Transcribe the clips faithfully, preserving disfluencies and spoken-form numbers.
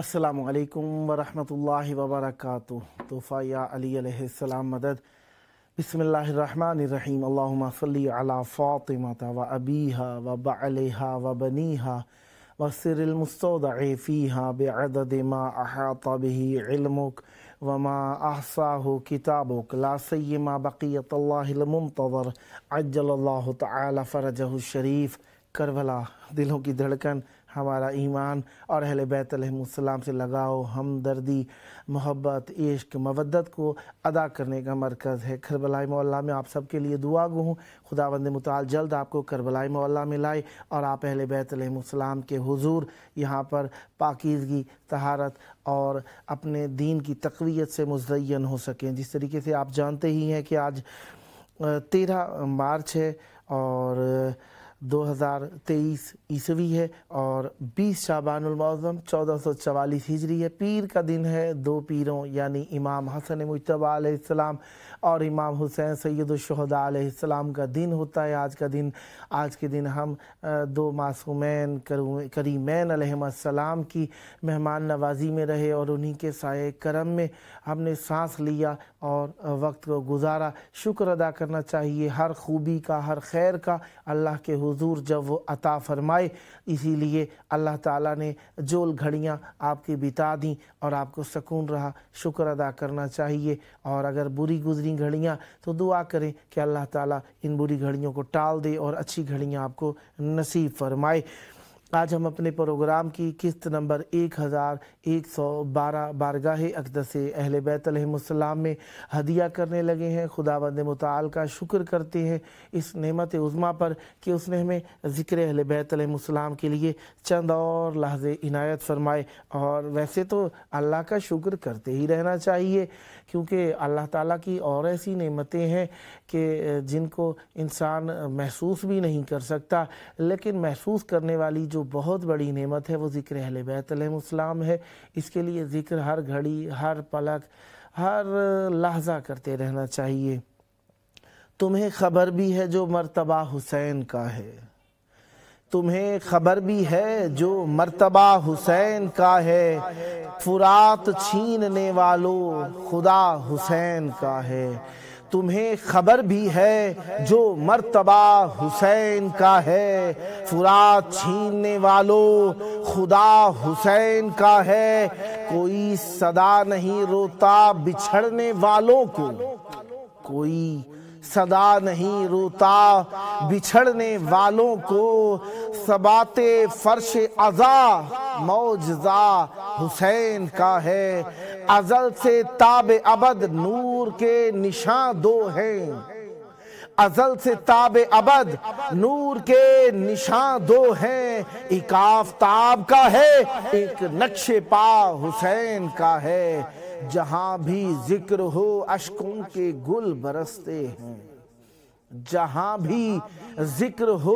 अस्सलामु अलैकुम वरहमतुल्लाहि वबरकातुहु। तोहफ़ा या अली अलैहिस्सलाम मदद। बिस्मिल्लाहिर्रहमानिर्रहीम। अल्लाहुम्मा सल्ली अला फ़ातिमा व अबीहा व बअलहा व बनीहा व सिरिल मुस्तौदअ फ़ीहा बिअदद मा अहात बिही इल्मुक व मा अहसाहु किताबुक ला सय्यमा बक़ियतुल्लाहिल मुंतज़र अज्जलल्लाहु तआला फ़रजहु शरीफ़। करबला, दिलों की धड़कन, हमारा ईमान और अहले बैत अलैहिमुस्सलाम से लगाव, हमदर्दी, मोहब्बत, इश्क, मवद्दत को अदा करने का मरकज़ है। करबला मोहल्ला में आप सबके लिए दुआ गो हूँ। खुदावंद मुताल जल्द आपको करबला मोहल्ला में लाए और आप अहले बैत अलैहिमुस्सलाम के हुजूर यहाँ पर पाकीज़गी, तहारत और अपने दीन की तक़वियत से मुज़य्यन हो सकें। जिस तरीके से आप जानते ही हैं कि आज तेरह मार्च है और दो हज़ार तेईस ईसवी है और बीस शाबानुल मुअज़्ज़म चौदह सौ चवालीस हिजरी है। पीर का दिन है। दो पीरों यानी इमाम हसन मुज्तबा अलैहिस्सलाम और इमाम हुसैन सैयदुल शुहदा अलैहिस्सलाम का दिन होता है आज का दिन। आज के दिन हम दो मासूमैन करीमैन अलैहिस्सलाम की मेहमान नवाजी में रहे और उन्हीं के साये करम में हमने सांस लिया और वक्त को गुजारा। शुक्र अदा करना चाहिए हर खूबी का, हर खैर का अल्लाह के हुजूर जब वो अता फरमाए। इसीलिए अल्लाह ताला ने जोल घड़ियाँ आपकी बिता दी और आपको सुकून रहा। शुक्र अदा करना चाहिए और अगर बुरी गुजरी घड़ियाँ तो दुआ करें कि अल्लाह ताला इन बुरी घड़ियों को टाल दे और अच्छी घड़ियाँ आपको नसीब फरमाए। आज हम अपने प्रोग्राम की किस्त नंबर ग्यारह सौ बारह बारगाह अक़दस अहले बैत अलैहिस्सलाम में हदिया करने लगे हैं। खुदावंद मुताल का शुक्र करते हैं इस नेमत उज़्मा पर कि उसने हमें ज़िक्र अहले बैत अलैहिस्सलाम के लिए चंद और लहजे इनायत फरमाए। और वैसे तो अल्लाह का शुक्र करते ही रहना चाहिए क्योंकि अल्लाह ताला की और ऐसी नेमतें हैं कि जिनको इंसान महसूस भी नहीं कर सकता, लेकिन महसूस करने वाली जो बहुत बड़ी नेमत है वो ज़िक्र अहले बैत अलैहिस्सलाम है। इसके लिए ज़िक्र हर घड़ी, हर पलक, हर लहजा करते रहना चाहिए। तुम्हें खबर भी है जो मर्तबा हुसैन का है, तुम्हें खबर भी है जो मर्तबा हुसैन का है, फुरात छीनने वालों खुदा हुसैन का है। तुम्हें खबर भी है जो मर्तबा हुसैन का है, फुरात छीनने वालों खुदा हुसैन का है। कोई सदा नहीं रोता बिछड़ने वालों को, कोई सदा नहीं रोता बिछड़ने वालों को, सबाते फर्श अजा मौजज़ा हुसैन का है। अजल से ताबे अबद नूर के निशान दो हैं, अजल से ताबे अबद नूर के निशान दो हैं। एक आफताब का है, एक नक्शे पा हुसैन का है। जहां भी जिक्र हो अश्कों के गुल बरसते हैं, जहां भी जिक्र हो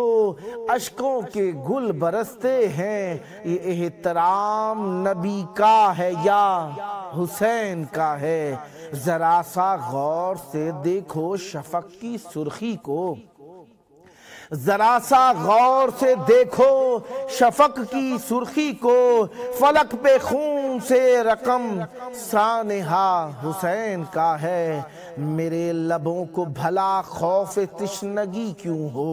अश्कों के गुल बरसते हैं। ये एहतराम नबी का है या हुसैन का है। जरा सा गौर से देखो शफक की सुर्खी को, जरा सा गौर से देखो शफक की सुर्खी को। फलक पे खून से रकम सानेहा हुसैन का है। मेरे लबों को भला खौफ तिश्नगी क्यों हो,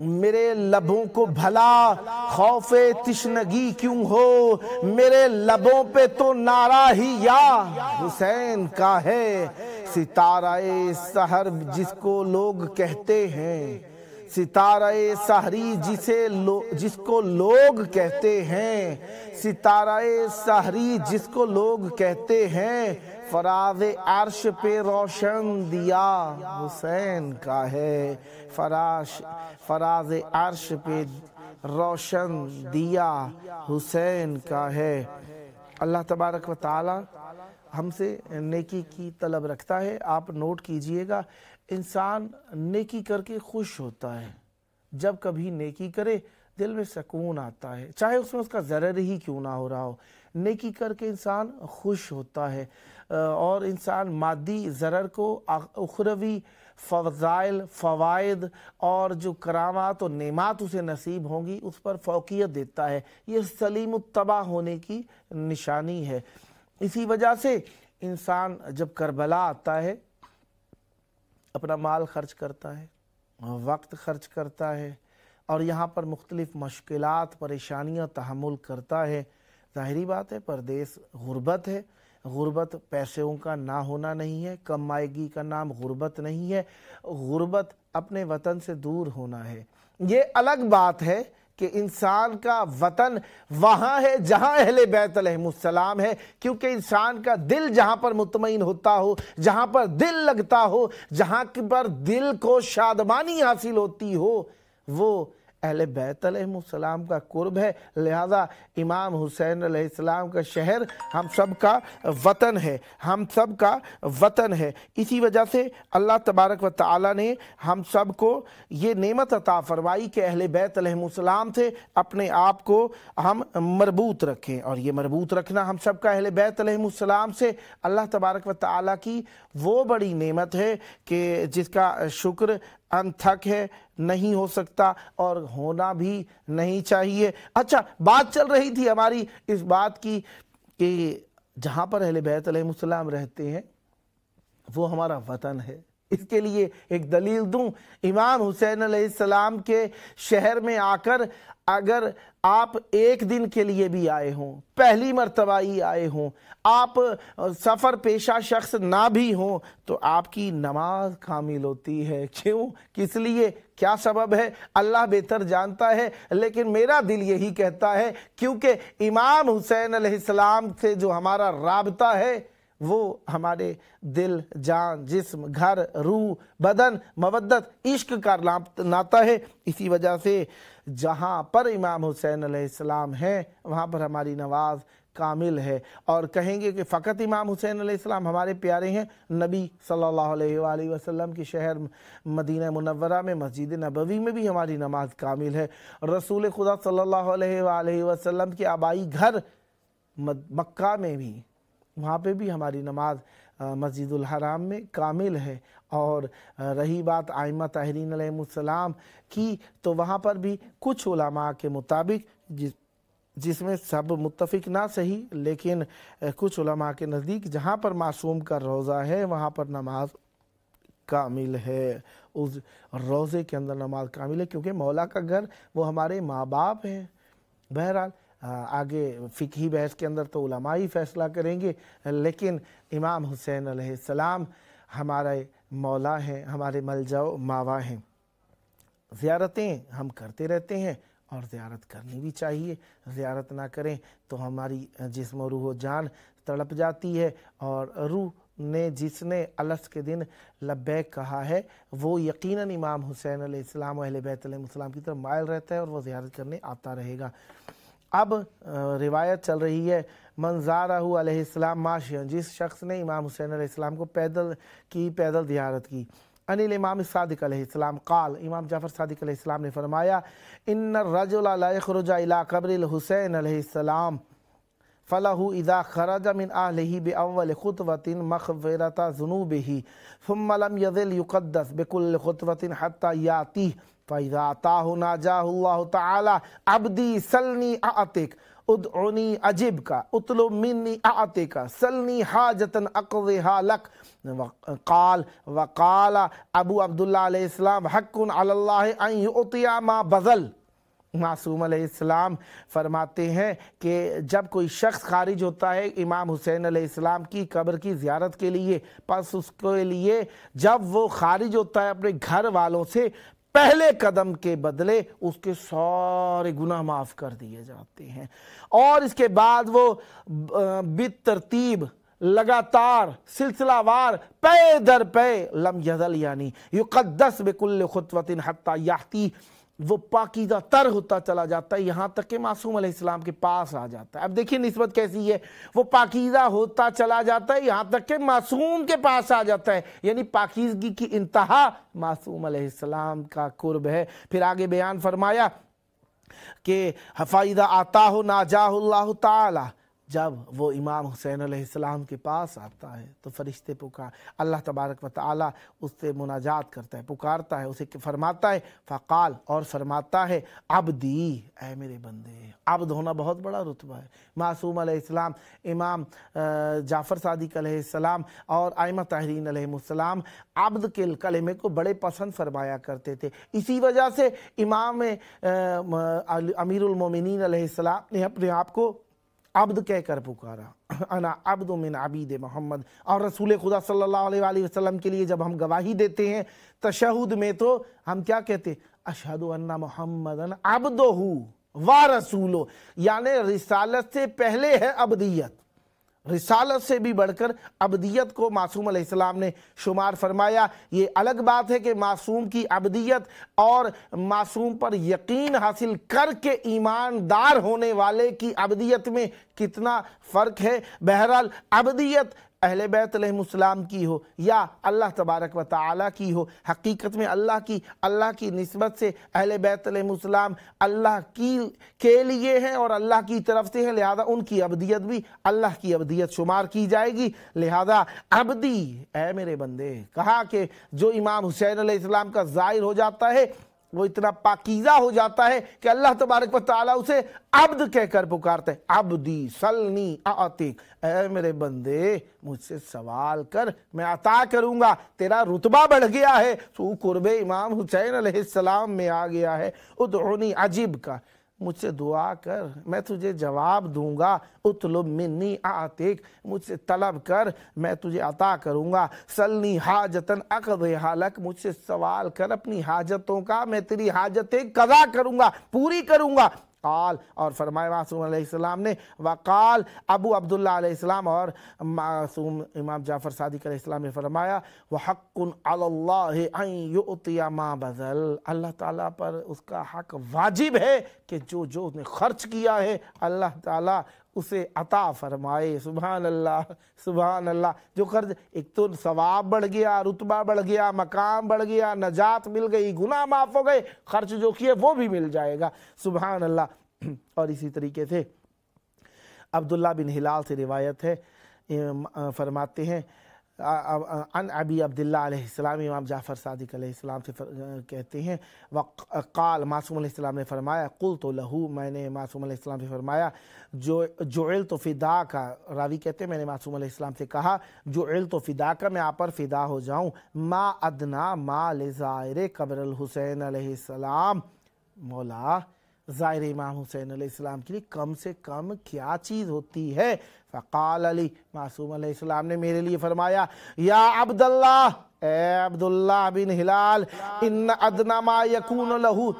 मेरे लबों को भला खौफ तिश्नगी क्यों हो। मेरे लबों पे तो नारा ही या हुसैन का है। सिताराए सहर जिसको लोग कहते हैं, सिताराए सहरी जिसे लो जिसको लोग कहते हैं, सिताराए सहरी जिसको लोग कहते हैं। फराज अर्श पे रोशन दिया हुसैन का है। फराश फराज अर्श पे रोशन दिया हुसैन का है। अल्लाह तबारक व ताला हमसे नेकी की तलब रखता है। आप नोट कीजिएगा, इंसान नेकी करके खुश होता है। जब कभी नेकी करे दिल में सुकून आता है, चाहे उसमें उसका ज़रर ही क्यों ना हो रहा हो। नेकी करके इंसान खुश होता है और इंसान मादी ज़रर को, उखरवी फ़ज़ाइल, फ़वाइद और जो करामात और नेमात उसे नसीब होंगी उस पर फ़ौक़ियत देता है। ये सलीम तबाह होने की निशानी है। इसी वजह से इंसान जब करबला आता है अपना माल खर्च करता है, वक्त खर्च करता है और यहाँ पर मुख्तलिफ़ मुश्किलात, परेशानियाँ तहमुल करता है। ज़ाहिरी बात है, परदेस गुर्बत है। गुर्बत पैसों का ना होना नहीं है, कमाएगी का नाम गुर्बत नहीं है। गुर्बत अपने वतन से दूर होना है। ये अलग बात है कि इंसान का वतन वहाँ है जहाँ अहले बैत अलैहिमुस्सलाम है, क्योंकि इंसान का दिल जहाँ पर मुतमईन होता हो, जहाँ पर दिल लगता हो, जहाँ पर दिल को शादमानी हासिल होती हो, वो अहले बैत अलैहिमुस्सलाम का कुर्ब है। लिहाजा इमाम हुसैन अलैहिस्सलाम का शहर हम सब का वतन है, हम सब का वतन है। इसी वजह से अल्लाह तबारक व ताला ने हम सब को ये नेमत अता फरमाई कि अहले बैत अलैहिमुस्सलाम से अपने आप को हम मरबूत रखें, और ये मरबूत रखना हम सब का अहले बैत अलैहिमुस्सलाम से अल्लाह तबारक व ताला की वो बड़ी नेमत है कि जिसका शुक्र अनथक है, नहीं हो सकता और होना भी नहीं चाहिए। अच्छा, बात चल रही थी हमारी इस बात की कि जहाँ पर अहले बैत अलैहिमुस्सलाम रहते हैं वो हमारा वतन है। इसके लिए एक दलील दूँ, इमाम हुसैन अलैहिस्सलाम के शहर में आकर अगर आप एक दिन के लिए भी आए हों, पहली मरतबा ही आए हों, आप सफ़र पेशा शख्स ना भी हों, तो आपकी नमाज कामिल होती है। क्यों, किस लिए, क्या सबब है, अल्लाह बेहतर जानता है, लेकिन मेरा दिल यही कहता है क्योंकि इमाम हुसैन अलैहिस्सलाम से जो हमारा राबता है वो हमारे दिल, जान, जिस्म, घर, रूह, बदन, मवद्दत, इश्क का नाता है। इसी वजह से जहाँ पर इमाम हुसैन अलैहिस्सलाम हैं वहाँ पर हमारी नमाज कामिल है। और कहेंगे कि फ़कत इमाम हुसैन अलैहिस्सलाम हमारे प्यारे हैं, नबी सल्लल्लाहु अलैहि वसल्लम के शहर मदीना मुनव्वरा में मस्जिद नबवी में भी हमारी नमाज कामिल है। रसूल खुदा सल्लल्लाहु अलैहि वसल्लम के आबाई घर मक्का में भी, वहाँ पे भी हमारी नमाज मस्जिदुल हराम में कामिल है। और रही बात आइमा ताहरीन अलैहिमुस्सलाम की, तो वहाँ पर भी कुछ उलमा के मुताबिक, जिस जिसमें सब मुत्तफिक ना सही लेकिन कुछ उलमा के नज़दीक जहाँ पर मासूम का रोज़ा है वहाँ पर नमाज कामिल है। उस रोज़े के अंदर नमाज कामिल है क्योंकि मौला का घर वो हमारे माँ बाप हैं। बहरहाल आगे फ़िक़ही बहस के अंदर तो उलमा ही फैसला करेंगे, लेकिन इमाम हुसैन अलैहिस्सलाम हमारे मौला हैं, हमारे मलजाओ मावा हैं। ज़ियारतें हम करते रहते हैं और ज़ियारत करनी भी चाहिए। ज़ियारत ना करें तो हमारी जिस्म, रूह व जान तड़प जाती है। और रूह ने जिसने अलस के दिन लब्बैक कहा है वो यकीनन इमाम हुसैन अलैहिस्सलाम और अहले बैत अलैहिमुस्सलाम की तरफ मायल रहता है और वो ज़ियारत करने आता रहेगा। अब रिवायत चल रही है मंजारहु अलैहिस्सलाम माशियन, जिस शख्स ने इमाम हुसैन अलैहिस्सलाम को पैदल की पैदल ज़ियारत की। अनिल इमाम सादिक अलैहिस्सलाम क़ाल, इमाम जाफ़र सादिक अलैहिस्सलाम ने फरमाया, इन्नर रजुला ला यखरुजु इला क़ब्रिल हुसैन अलैहिस्सलाम फलहु इज़ा खरजा मिन अहलिही बिअव्वल ख़ुतवतिन मग़फ़िरता ज़ुनूबिही थुम्मा लम यज़िल युक़द्दस बिकुल्ल ख़ुतवतिन हत्ता यातीह फ़इज़ा अताहु नजाहुल्लाहु तआला अब्दी सलनी आतिक उदउनी अजिब का उतलुब मिन्नी आतिक सलनी हाजतन अक़ज़िहा लक क़ाल वक़ाल अबू अब्दुल्लाह अलैहिस्सलाम हक़्क़ुन अलल्लाहि अन युतिया मा बज़ल। मासूम अलैहिस्सलाम फरमाते हैं कि जब कोई शख्स खारिज होता है इमाम हुसैन अलैहिस्सलाम की कब्र की ज़ियारत के लिए, बस उसके लिए जब वो खारिज होता है अपने घर वालों से पहले कदम के बदले उसके सारे गुनाह माफ़ कर दिए जाते हैं। और इसके बाद वो बितरतीब, लगातार, सिलसिलावार, पै दर पै, लम यज़ल यानी युक़द्दस बिकुल्ल ख़ुतवतिन हत्ता याती, वो पाकीज़ा तर होता चला जाता है, यहाँ तक कि मासूम अलैहिस्सलाम के पास आ जाता है। अब देखिए निस्बत कैसी है, वो पाकीज़ा होता चला जाता है यहाँ तक कि मासूम के पास आ जाता है, यानी पाकीज़गी की इंतहा मासूम अलैहिस्सलाम का कुर्ब है। फिर आगे बयान फरमाया कि हफ़ाइदा आता हो नाजाहुल्लाहु ताला, जब वो इमाम हुसैन अलैहिस्सलाम के पास आता है तो फरिश्ते पुकार अल्लाह तबारक व तआला उससे मुनाजात करता है, पुकारता है, उसे फरमाता है फ़क़ाल, और फरमाता है अब्दी, ऐ मेरे बंदे। अब्द होना बहुत बड़ा रुतबा है। मासूम अलैहिस्सलाम, इमाम जाफ़र सादिक अलैहिस्सलाम और आइमा ताहरीन अलैहिस्सलाम अब्द के कलमे को बड़े पसंद फरमाया करते थे। इसी वजह से इमाम अमीरुल मोमिनीन अलैहिस्सलाम ने अपने आप को अब्द कहकर पुकारा, अना अब्द मिन अबीद मोहम्मद। और रसूल खुदा सल्लल्लाहु अलैहि वसल्लम के लिए जब हम गवाही देते हैं तशहुद में तो हम क्या कहते हैं, अशहदु अन्ना मोहम्मदन अब्दुहु व रसूलु, यानी रिसालत से पहले है अब्दियत, रिसालत से भी बढ़कर अब्दियत को मासूम अलैहिस्सलाम ने शुमार फरमाया। ये अलग बात है कि मासूम की अब्दियत और मासूम पर यकीन हासिल करके ईमानदार होने वाले की अब्दियत में कितना फ़र्क है। बहरहाल अब्दियत अहले बैत अलैहिस्सलाम की हो या अल्लाह तबारक व तआला की हो, हकीकत में अल्लाह की अल्लाह की निस्बत से अहले बैत अलैहिस्सलाम अल्लाह की के लिए हैं और अल्लाह की तरफ से हैं, लिहाजा उनकी अब्दियत भी अल्लाह की अब्दियत शुमार की जाएगी। लिहाजा अब्दी, ऐ मेरे बंदे, कहा कि जो इमाम हुसैन अलैहिस्सलाम का ज़ाहिर हो जाता है वो इतना पाकीज़ा हो जाता है कि अल्लाह तबारक व तआला उसे अब्द कहकर पुकारते हैं, अब्दी सलनी आतिक, ऐ मेरे बंदे मुझसे सवाल कर मैं अता करूँगा। तेरा रुतबा बढ़ गया है, तू कुर्बे इमाम हुसैन अलैहिस्सलाम में आ गया है। उदउनी अजीब का, मुझसे दुआ कर मैं तुझे जवाब दूंगा। उतलब मिन्नी आतिक, मुझसे तलब कर मैं तुझे अता करूंगा। सलनी हाजतन अक़दी हालक, मुझसे सवाल कर अपनी हाजतों का, मैं तेरी हाजतें कज़ा करूंगा, पूरी करूंगा। काल, और फरमाया मासूम अलैहिस्सलाम ने वक़ाल अबू अब्दुल्ला अलैहिस्सलाम, और मासूम इमाम जाफ़र सादिक अलैहिस्सलाम ने फरमाया व हक़्क़ुन अलल्लाहि अन युतिया मा बज़ल, अल्लाह ताला पर उसका हक वाजिब है कि जो जो उसने खर्च किया है अल्लाह ताला उसे अता फरमाए। सुभान अल्लाह, सुभान अल्लाह। जो कर्ज, एक तो सवाब बढ़ गया, रुतबा बढ़ गया, मकाम बढ़ गया, नजात मिल गई, गुनाह माफ़ हो गए, खर्च जो किए वो भी मिल जाएगा। सुभान अल्लाह। और इसी तरीके से अब्दुल्ला बिन हिलाल से रिवायत है, फरमाते हैं अन अबी अब्दुल्ला अलैहिस्सलाम, इमाम जाफ़र सादिक अलैहिस्सलाम से कहते हैं वक़ाल, मासूम अलैहिस्सलाम ने फरमाया कुल तो लहू, मैंने मासूम अलैहिस्सलाम से फरमाया जो जुइल तो फ़िदा का, रावी कहते हैं मैंने मासूम अलैहिस्सलाम से कहा जुइल तो फ़िदा का, मैं आप पर फ़िदा हो जाऊँ। मा अदना मा ले ज़ाहिर कब्रल हुसैन अलैहिस्सलाम, मौला ज़ाहिर इमाम हुसैन अलैहिस्सलाम के लिए कम से कम क्या चीज़ होती है। फ़क़ाल अली, मासूम अलैहिस्सलाम ने मेरे लिए फरमाया या अब्दुल्लाह, ए अब्दुल्ला बिन हिलाल, इन अदना मा यकून लहू,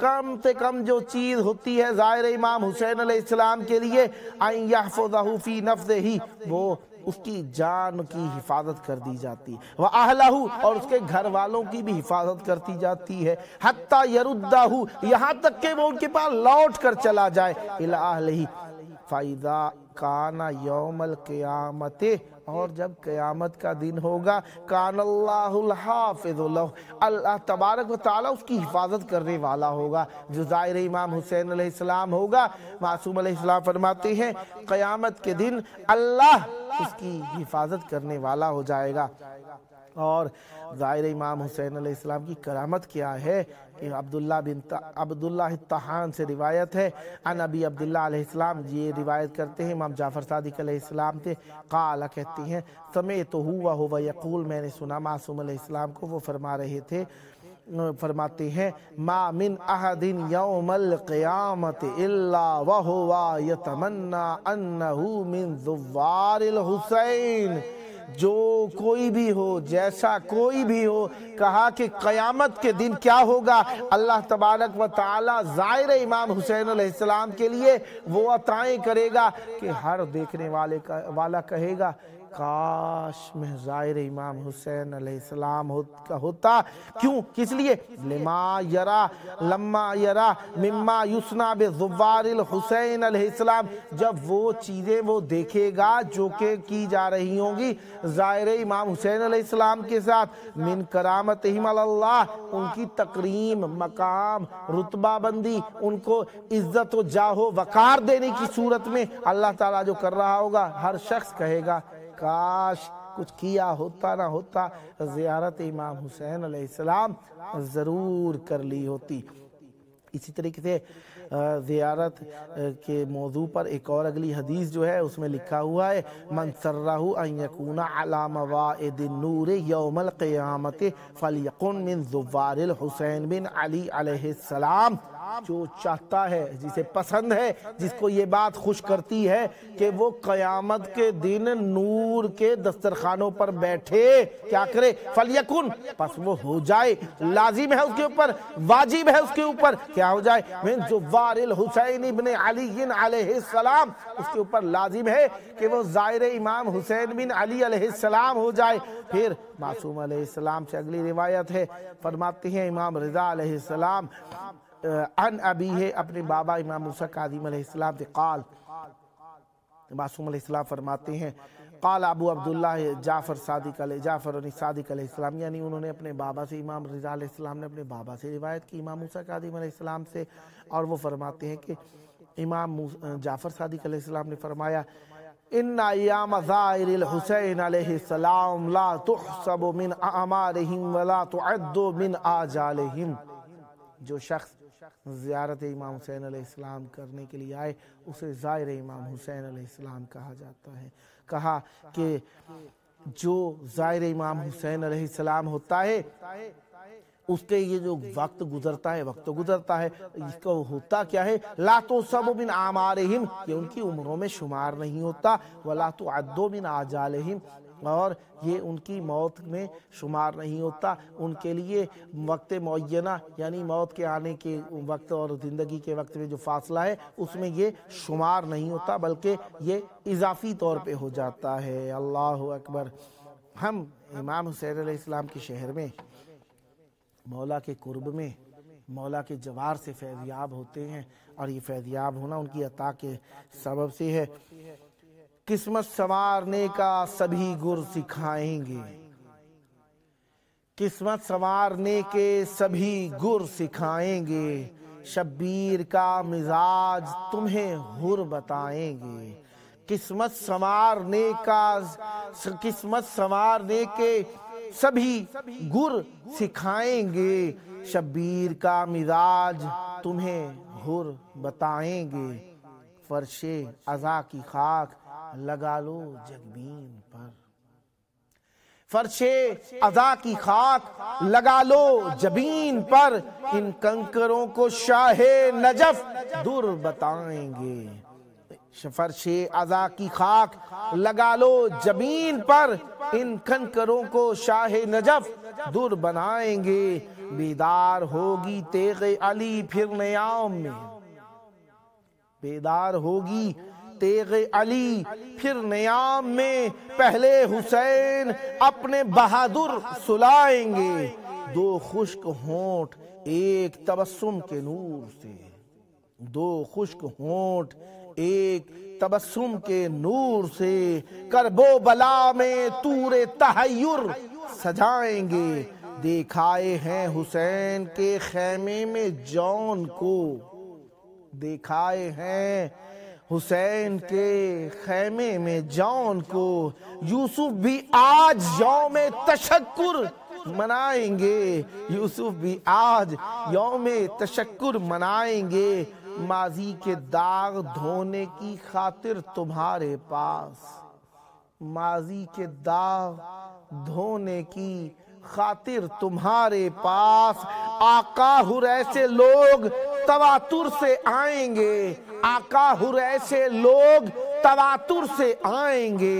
कम से कम जो चीज़ होती है ज़ाहिर इमाम हुसैन अलैहिस्सलाम के लिए अन यहफ़ज़हू फ़ी नफ़्ज़िही, वो उसकी जान की हिफाजत कर दी जाती है, व अहलहू, और उसके घर वालों की भी हिफाजत करती जाती है, हत्ता यरुद्दाहू, यहाँ तक के वो उनके पास लौट कर चला जाए, इला अहलही, फ़ाइदा काना यौमल क़यामते, और जब क़यामत का दिन होगा, कानल्लाहुल हाफ़िज़ु लहू, अल्लाह तबारक व तआला उसकी हिफाजत करने वाला होगा, जो ज़ाहिर इमाम हुसैन अलैहिस्सलाम होगा। मासूम अलैहिस्सलाम फरमाते हैं क़यामत के दिन अल्लाह उसकी हिफाजत करने वाला हो जाएगा। और ज़ाहिर इमाम हुसैन अलैहिस्सलाम की करामत क्या है, अब्दुल्ला बिन अब्दुल्ला तहान से रिवायत है, अन अबी अब्दुल्ला अलैहिस्सलाम, ये रिवायत करते हैं इमाम जाफ़र सादिक अलैहिस्सलाम से, काला, कहती हैं समय तो हुआ हुआ यकूल, मैंने सुना मासूम अलैहिस्सलाम को वो फरमा रहे थे, फरमाते हैं मा मिन अहदिन यौमल क़यामत इल्ला वहुवा यतमन्ना अन्नहू मिन ज़ुव्वारिल हुसैन, जो कोई भी हो, जैसा कोई भी हो, कहा कि क़यामत के दिन क्या होगा, अल्लाह तबारक व तआला ज़ाहिर इमाम हुसैन अलैहिस्सलाम के लिए वो अताएँ करेगा कि हर देखने वाले का वाला कहेगा काश में ज़ाहिर इमाम हुसैन अलैहिस्सलाम होता। क्यों, किस लिए? लिमा यरा लम्मा यरा मिम्मा युस्ना बिज़ुवारिल हुसैन अलैहिस्सलाम, जब वो चीज़ें वो देखेगा जो के की जा रही होंगी ज़ाहिर इमाम हुसैन अलैहिस्सलाम के साथ, मिन करामतिहिम अल्लाह, उनकी तकरीम, मकाम, रुतबा बंदी, उनको इज्जत व जाहो वकार देने की सूरत में अल्लाह ताला जो कर रहा होगा, हर शख्स कहेगा काश कुछ किया होता ना होता, ज़ियारत इमाम हुसैन अलैहिस्सलाम ज़रूर कर ली होती। इसी तरीके से ज़ियारत के मौजू पर एक और अगली हदीस जो है उसमें लिखा हुआ है, मन सर्रहु अन यकूना अला मवाइदिन नूर यौमल क़ियामत फलयकुन मिन ज़ुवारिल हुसैन बिन अली अलैहिस्सलाम। जो चाहता है, जिसे पसंद है, जिसको ये बात खुश करती है कि वो कयामत के दिन नूर के दस्तरखानों पर बैठे, क्या करे? फलयकुन, बस वो हो जाए, लाजिम है उसके ऊपर, वाजिब है उसके ऊपर, क्या हो जाए? मिन ज़ुवारिल हुसैन इब्न अली अलैहिस्सलाम, उसके ऊपर लाजिम है कि वो ज़ाहिर इमाम हुसैन बिन अली अलैहिस्सलाम हो जाए। फिर मासूम अलैहिस्सलाम से अगली रिवायत है, फरमाते हैं इमाम रज़ा अलैहिस्सलाम अन अभी है, अपने बाबा इमाम मूसा काज़िम अलैहिस्सलाम से काल, मासूम अलैहिस्सलाम फरमाते हैं, काल अबू अब्दुल्लाह जाफ़र सादिक अलैहि जाफ़र सादिक अलैहिस्सलाम, यानी उन्होंने अपने बाबा से, इमाम रज़ा अलैहिस्सलाम ने अपने बाबा से रिवायत की इमाम मूसा काज़िम अलैहिस्सलाम से, और वो फरमाते हैं कि इमाम जाफ़र सादिक अलैहिस्सलाम ने फरमाया, इन्ना अय्याम ज़ायरिल हुसैन अलैहिस्सलाम ला तुहसब मिन अमारिहिम वला तुअद्दु मिन आजालिहिम। जो शख्स ज़ियारत इमाम हुसैन अलैहिस्सलाम करने के लिए आए उसे ज़ाहिर इमाम हुसैन अलैहिस्सलाम कहा जाता है। कहा कि जो ज़ाहिर इमाम हुसैन अलैहिस्सलाम होता है उसके ये जो वक्त गुजरता है, वक्त गुजरता है, इसका होता क्या है? ला तो सब बिन आमारहिम, ये उनकी उम्रों में शुमार नहीं होता, वला तो अद्दो बिन आजालहिम, और ये उनकी मौत में शुमार नहीं होता। उनके लिए वक्त मुअय्यना, यानी मौत के आने के वक्त और ज़िंदगी के वक्त में जो फासला है उसमें ये शुमार नहीं होता, बल्कि ये इजाफी तौर पे हो जाता है। अल्लाहु अकबर। हम इमाम हुसैन अलैहिस्सलाम के शहर में, मौला के कुर्ब में, मौला के जवार से फैज़याब होते हैं, और ये फैज़याब होना उनकी अता के सबब से है। किस्मत संवारने का सभी गुर सिखाएंगे, किस्मत संवारने के सभी गुर सिखाएंगे, शब्बीर का मिजाज तुम्हें हुर बताएंगे। किस्मत संवारने का किस्मत संवारने के सभी गुर सिखाएंगे, शब्बीर का मिजाज तुम्हें हुर बताएंगे। फर्शे अज़ा की खाक लगा लो जगबीन पर, फर्शे अज़ा की खाक लगा लो जबीन पर, इन कंकरों को शाहे नजफ दूर बताएंगे। फर्शे अज़ा की खाक लगा लो जबीन पर, इन कंकरों को शाहे नजफ दूर बनाएंगे। बेदार होगी तेग़े अली फिर नियाम में, बेदार होगी तेग़े अली फिर नियाम में, पहले हुसैन अपने बहादुर सुलाएंगे। दो खुश्क होंठ एक तबस्सुम के नूर से, दो खुश्क होंठ एक तबस्सुम के नूर से, करबो बला में तूरे तहय्युर सजाएंगे। देखाए हैं हुसैन के खैमे में जौन को, देखाए हैं हुसैन के खैमे में जौन को, यूसुफ भी आज यौम तशक्कुर मनाएंगे, यूसुफ भी आज यौम तशक्कुर मनाएंगे। माजी के दाग धोने की खातिर तुम्हारे पास, माजी के दाग धोने की खातिर तुम्हारे पास, आका हुर ऐसे लोग तवातुर से आएंगे, आका हुर ऐसे लोग तवातुर से आएंगे।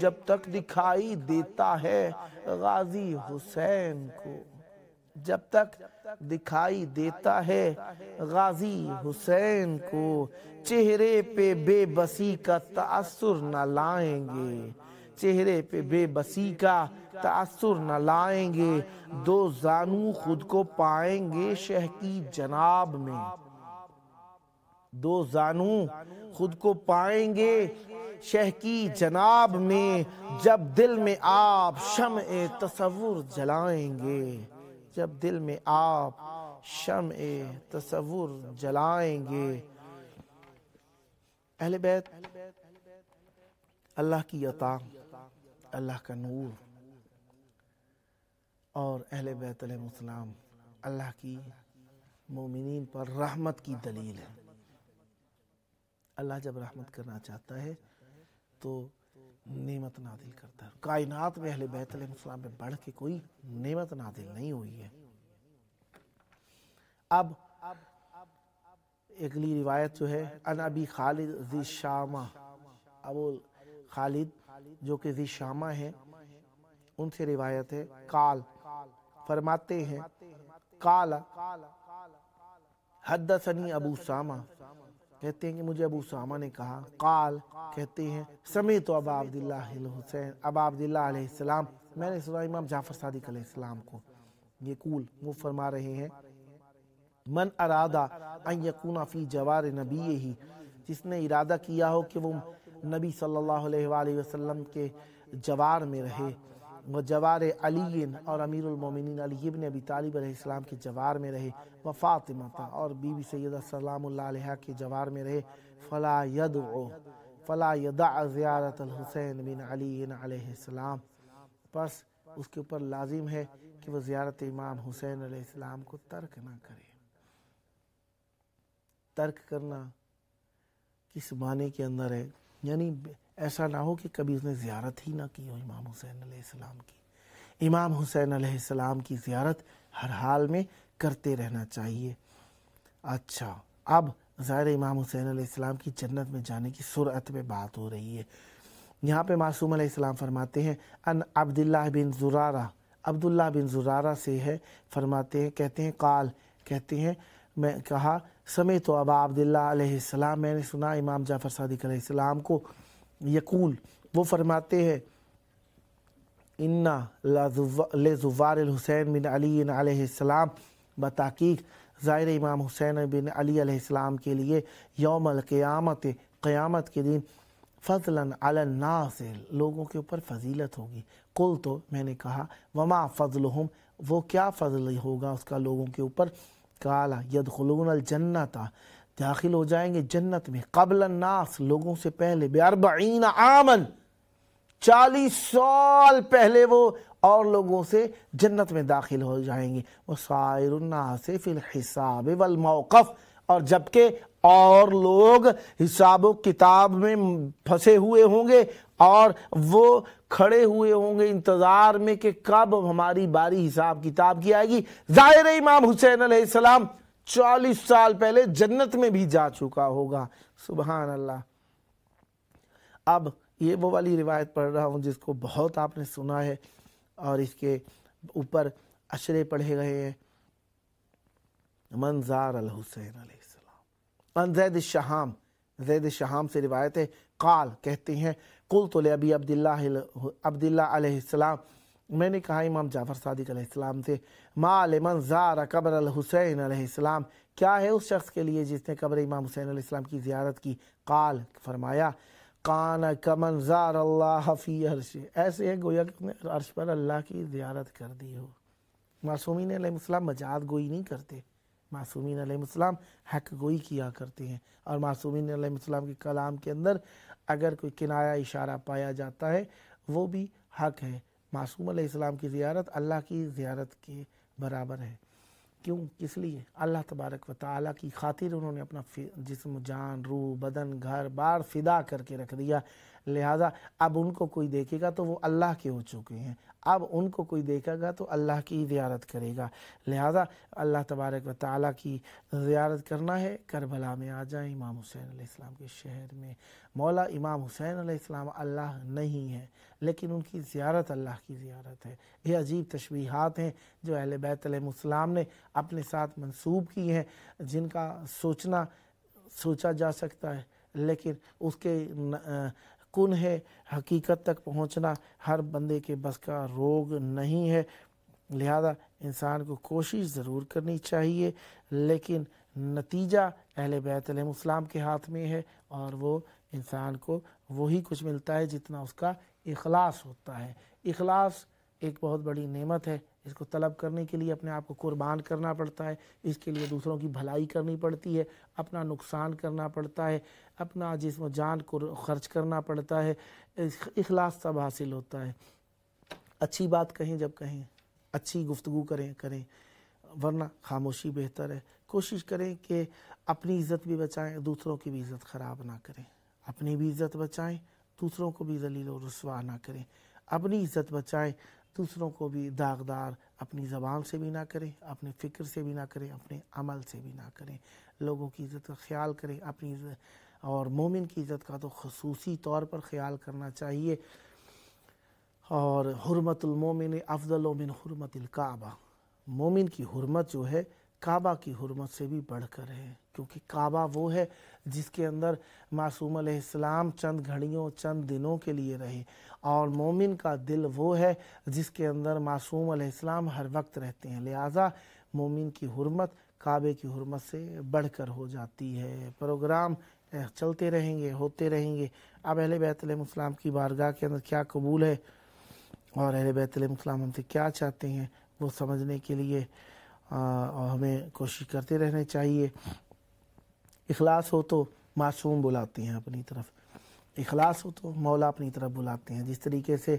जब तक दिखाई देता है गाजी हुसैन को, जब तक दिखाई देता है गाजी हुसैन को, चेहरे पे बेबसी का तासुर न लाएंगे, चेहरे पे बेबसी का तासुर न लाएंगे, दो जानू खुद को पाएंगे शह की जनाब में, दो जानू खुद को पाएंगे शह की जनाब में। जब दिल में आप शम्ए तसव्वुर जलाएंगे, जब दिल में आप शम्ए तसव्वुर जलाएंगे। अहले बैत अल्लाह की अता, अल्लाह का नूर, और अहले बैत अलैहिस्सलाम अल्लाह की मोमिनीन पर रहमत की दलील है। अल्लाह जब रहमत करना चाहता है तो नेमत नादिल करता है। कायनात में अहले बैत अलैहिस्सलाम में बढ़ के कोई नेमत नादिल नहीं हुई है। अब अगली रिवायत जो है अन अबी खालिद ज़ी शामा, अबू खालिद जो कि ज़ी शामा है उनसे रिवायत है। काल फरमाते हैं, काला हद्दसनी अबू सामा, कहते हैं कि मुझे अबू सामा ने कहा। काल कहते हैं समय तो अब अब्दुल्लाह हुसैन, अब अब्दुल्लाह अलैहिस्सलाम, मैंने सुना इमाम जाफर सादिक अलैहिस्सलाम को। ये कूल वो फरमा रहे हैं मन अरादा अन यकूना फी जवार नबीही, जिसने इरादा किया हो कि वो नबी सल्लल्लाहु अलैहि वसल्लम के जवार में रहे, वह जवार अली और अमीरुल मोमिनीन अली इब्न अबी तालिब अलैहिस्सलाम के जवार में रहे, व फातिमा और बीबी सैयदा सलामुल्लाह अलैहा के जवार में रहे। फला यदउ फला यदा ज़ियारत हुसैन बिन अली अलैहिस्सलाम, बस उसके ऊपर लाजिम है कि वह ज़ियारत इमाम हुसैन अलैहिस्सलाम को तर्क ना करे। तर्क करना किस माने के अंदर है, यानी ऐसा ना हो कि कभी उसने ज़ियारत ही ना की हो इमाम हुसैन अलैहिस्सलाम की। इमाम हुसैन अलैहिस्सलाम की ज़ियारत हर हाल में करते रहना चाहिए। अच्छा, अब ज़ाहिर इमाम हुसैन अलैहिस्सलाम की जन्नत में जाने की सुरअत में बात हो रही है। यहाँ पे मासूम अलैहिस्सलाम फरमाते हैं अन अब्दुल्लाह बिन जुरारा, अब्दुल्लाह बिन जुरारा से है, फरमाते हैं कहते हैं काल कहते हैं मैं कहा समय तो अब अब्दुल्लाह अलैहिस्सलाम, मैंने सुना इमाम जाफ़र सादिक अलैहिस्सलाम को। यकूल वो फरमाते हैं इन्ना लजुवारिल हुसैन बिन अली अलैहिस्सलाम, बताकीक ज़ाहिर इमाम हुसैन बिन अली अलैहिस्सलाम के लिए यौमल क़यामत क़यामत के दिन फजलन अलन नास, लोगों के ऊपर फजीलत होगी। कुल तो मैंने कहा वमा फजलहुम, वो क्या फजल होगा उसका लोगों के ऊपर। काला यदखुलून अल जन्नता, दाखिल हो जाएंगे जन्नत में, क़ब्ल नास, लोगों से पहले, बेअरबईन आमन, चालीस साल पहले वो और लोगों से जन्नत में दाखिल हो जाएंगे। वो सायरुन्नास फिल हिसाब वल मौक़फ़, और जबकि और लोग हिसाब किताब में फंसे हुए होंगे और वो खड़े हुए होंगे इंतज़ार में कि कब हमारी बारी हिसाब किताब की आएगी। ज़ाहिर इमाम हुसैन अलैहिस्सलाम चालीस साल पहले जन्नत में भी जा चुका होगा। सुबहान अल्लाह। अब ये वो वाली रिवायत पढ़ रहा हूँ जिसको बहुत आपने सुना है और इसके ऊपर अशरे पढ़े गए हैं। मंजार अल हुसैन अलैहिस्सलाम अन ज़ैद शहाम, ज़ैद शहाम से रिवायत है। काल कहते हैं कुल तो ले अभी अब्दुल्लाह अब्दुल्लाह अलैहिस्सलाम, मैंने कहा इमाम जाफ़र सादिक अलैहिस्सलाम से माल मंजार कब्र अल हुसैन अलैहिस्सलाम, क्या है उस शख्स के लिए जिसने कब्र इमाम हुसैन अलैहिस्सलाम की ज़ियारत की। काल फरमाया कान कमनजार अल्लाह फी अर्श, ऐसे है गोया कि उसने अर्श पर अल्लाह की ज़ियारत कर दी हो। मासूमीन अलैहिस्सलाम मजाद गोई नहीं करते, मासूमीन अलैहिस्सलाम हक गोई किया करते हैं, और मासूमीन अलैहिस्सलाम के कलाम के अंदर अगर कोई किनाया इशारा पाया जाता है वो भी हक है। मासूम अलैहिस्सलाम की ज़ियारत अल्लाह की ज़ियारत के बराबर है। क्यों, किस लिए? अल्लाह तबारक व तआला की खातिर उन्होंने अपना जिस्म जान रूह बदन घर बार फिदा करके रख दिया, लिहाजा अब उनको कोई देखेगा तो वो अल्लाह के हो चुके हैं, अब उनको कोई देखेगा तो अल्लाह की ज़ियारत करेगा, लिहाजा अल्लाह तबारक व तआला की ज़ियारत करना है। करबला में आ जाए इमाम हुसैन अलैहिस्सलाम के शहर में। मौला इमाम हुसैन अलैहिस्सलाम अल्लाह नहीं है लेकिन उनकी ज़ियारत अल्लाह की ज़ियारत है। ये अजीब तशबीहात हैं जो अहले बैत अलैहिस्सलाम ने अपने साथ मंसूब की हैं, जिनका सोचना सोचा जा सकता है लेकिन उसके तमक्कुन है, हकीकत तक पहुंचना हर बंदे के बस का रोग नहीं है। लिहाजा इंसान को कोशिश ज़रूर करनी चाहिए, लेकिन नतीजा अहले बैत अलैहिस्सलाम के हाथ में है और वो इंसान को वही कुछ मिलता है जितना उसका इखलास होता है। इखलास एक बहुत बड़ी नेमत है, इसको तलब करने के लिए अपने आप को कुर्बान करना पड़ता है, इसके लिए दूसरों की भलाई करनी पड़ती है, अपना नुकसान करना पड़ता है, अपना जिस्म जान को खर्च करना पड़ता है। इखलास सब हासिल होता है। अच्छी बात कहें जब कहें, अच्छी गुफ्तगू करें करें वरना खामोशी बेहतर है। कोशिश करें कि अपनी इज़्ज़त भी बचाएं, दूसरों की भी इज़्ज़त ख़राब ना करें। अपनी भी इज़्ज़त बचाएं, दूसरों को भी ज़लील और रुसवा ना करें। अपनी इज़्ज़त बचाएं, दूसरों को भी दागदार अपनी ज़बान से भी ना करें, अपने फ़िक्र से भी ना करें, अपने अमल से भी ना करें। लोगों की इज़्ज़त का ख्याल करें, अपनी इज़्ज़त और मोमिन की इज़्ज़त का तो ख़ुसूसी तौर पर ख्याल करना चाहिए। और हुर्मतुल मोमिन अफ़ज़लु मिन हुर्मतिल काबा, मोमिन की हुर्मत जो है काबा की हुर्मत से भी बढ़कर है, क्योंकि काबा वो है जिसके अंदर मासूम अलैहिस्सलाम चंद घड़ियों चंद दिनों के लिए रहे, और मोमिन का दिल वो है जिसके अंदर मासूम अलैहिस्सलाम हर वक्त रहते हैं। लिहाजा मोमिन की हुर्मत काबे की हुर्मत से बढ़कर हो जाती है। प्रोग्राम चलते रहेंगे, होते रहेंगे। अब अहले बैत अलैहिस्सलाम की बारगाह के अंदर क्या कबूल है और अहले बैत अलैहिस्सलाम हमसे क्या चाहते हैं, वो समझने के लिए आ, और हमें कोशिश करते रहने चाहिए। इखलास हो तो मासूम बुलाते हैं अपनी तरफ, इखलास हो तो मौला अपनी तरफ बुलाते हैं। जिस तरीके से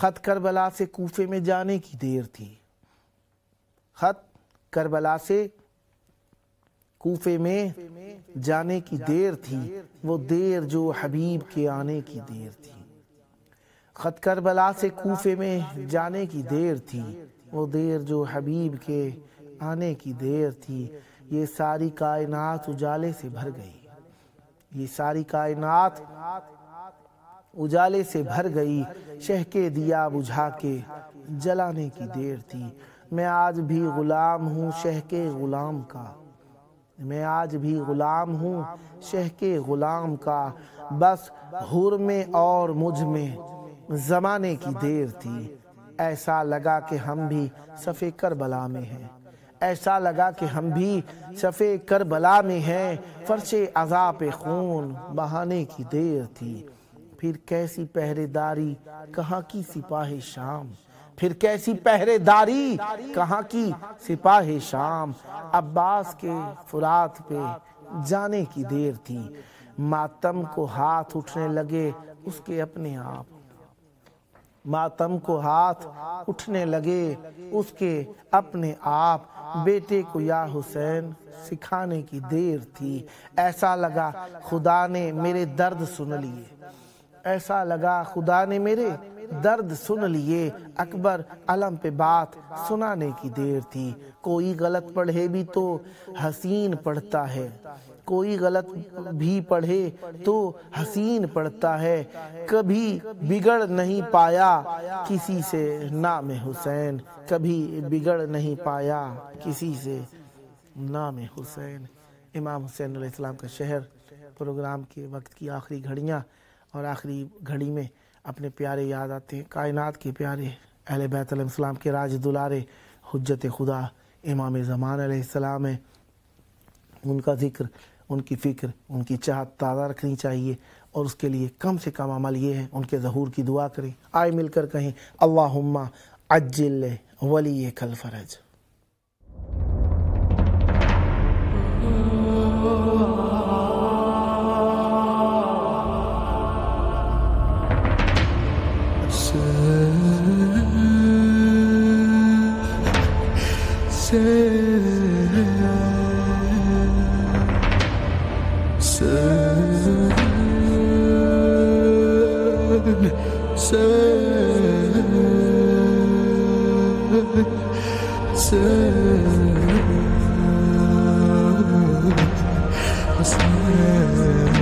ख़त करबला से कूफे में जाने की देर थी, ख़त करबला से कूफे में जाने की देर थी, वो देर जो हबीब के आने की देर थी। ख़त करबला से कूफे में जाने की देर थी, वो देर जो हबीब के आने की देर थी। ये सारी कायनात उजाले से भर गई, ये सारी कायनात उजाले से भर गई। शह के दिया बुझा के जलाने की देर थी। मैं आज भी गुलाम हूँ शह के गुलाम का, मैं आज भी गुलाम हूँ शह के गुलाम का। बस हुर में और मुझ में जमाने की देर थी। ऐसा लगा कि हम भी सफ़े करबला में हैं, ऐसा लगा कि हम भी सफ़े करबला में हैं। फर्शे अज़ा पे खून बहाने की देर थी। फिर कैसी पहरेदारी कहाँ की सिपाही शाम, फिर कैसी पहरेदारी कहाँ की सिपाही शाम। अब्बास के फुरात पे जाने की देर थी। मातम को हाथ उठने लगे उसके अपने आप, मातम को हाथ उठने लगे उसके अपने आप। बेटे को या हुसैन सिखाने की देर थी। ऐसा लगा खुदा ने मेरे दर्द सुन लिए, ऐसा लगा खुदा ने मेरे दर्द सुन लिए। अकबर अलम पे बात सुनाने की देर थी। कोई गलत पढ़े भी तो हसीन पढ़ता है, कोई गलत भी पढ़े तो हसीन पढ़ता है। कभी बिगड़ नहीं पाया किसी से नाम हुसैन, कभी बिगड़ नहीं पाया किसी से नाम हुसैन। इमाम हुसैन अलैहिस्सलाम का शहर, प्रोग्राम के वक्त की आखिरी घड़ियाँ और आखिरी घड़ी में अपने प्यारे याद आते हैं। कायनात के प्यारे अहले बैत अलैहिस्सलाम के राज दुलारे हुज्जत खुदा इमाम ज़मान अलैहिस्सलाम है। उनका जिक्र, उनकी फ़िक्र, उनकी चाहत ताज़ा रखनी चाहिए, और उसके लिए कम से कम अमल ये है उनके ज़हूर की दुआ करें। आए मिलकर कहें अल्लाहुम्मा अज्जिल वली कल फरज। Hussain A S